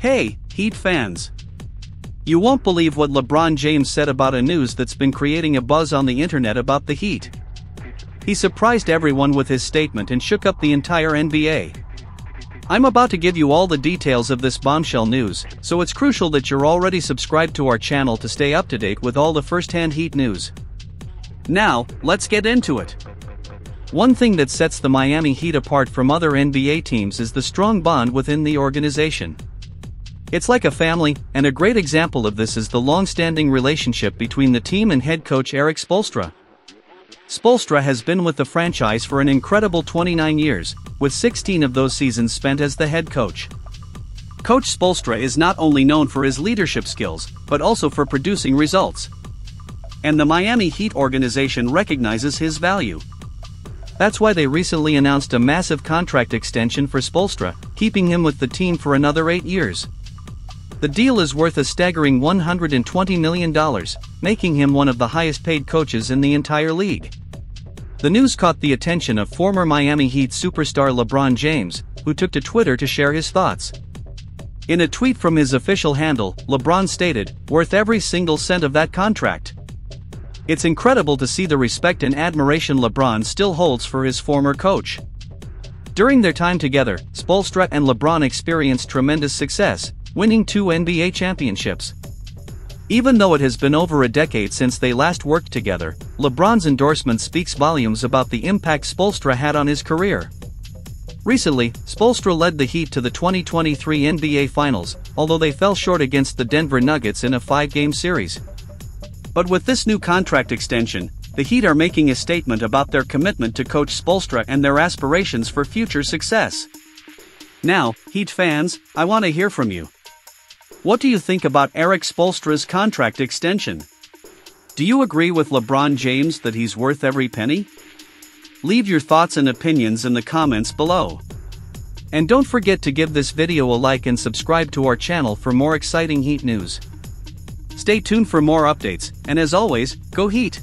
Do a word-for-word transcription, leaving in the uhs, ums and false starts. Hey, Heat fans! You won't believe what LeBron James said about a news that's been creating a buzz on the internet about the Heat. He surprised everyone with his statement and shook up the entire N B A. I'm about to give you all the details of this bombshell news, so it's crucial that you're already subscribed to our channel to stay up to date with all the first-hand Heat news. Now, let's get into it. One thing that sets the Miami Heat apart from other N B A teams is the strong bond within the organization. It's like a family, and a great example of this is the long-standing relationship between the team and head coach Erik Spoelstra. Spoelstra has been with the franchise for an incredible twenty-nine years, with sixteen of those seasons spent as the head coach. Coach Spoelstra is not only known for his leadership skills, but also for producing results. And the Miami Heat organization recognizes his value. That's why they recently announced a massive contract extension for Spoelstra, keeping him with the team for another eight years. The deal is worth a staggering one hundred twenty million dollars, making him one of the highest-paid coaches in the entire league. The news caught the attention of former Miami Heat superstar LeBron James, who took to Twitter to share his thoughts. In a tweet from his official handle, LeBron stated, "Worth every single cent of that contract." It's incredible to see the respect and admiration LeBron still holds for his former coach. During their time together, Spoelstra and LeBron experienced tremendous success, winning two N B A championships. Even though it has been over a decade since they last worked together, LeBron's endorsement speaks volumes about the impact Spoelstra had on his career. Recently, Spoelstra led the Heat to the twenty twenty-three N B A Finals, although they fell short against the Denver Nuggets in a five-game series. But with this new contract extension, the Heat are making a statement about their commitment to Coach Spoelstra and their aspirations for future success. Now, Heat fans, I want to hear from you. What do you think about Erik Spoelstra's contract extension? Do you agree with LeBron James that he's worth every penny? Leave your thoughts and opinions in the comments below. And don't forget to give this video a like and subscribe to our channel for more exciting Heat news. Stay tuned for more updates, and as always, go Heat!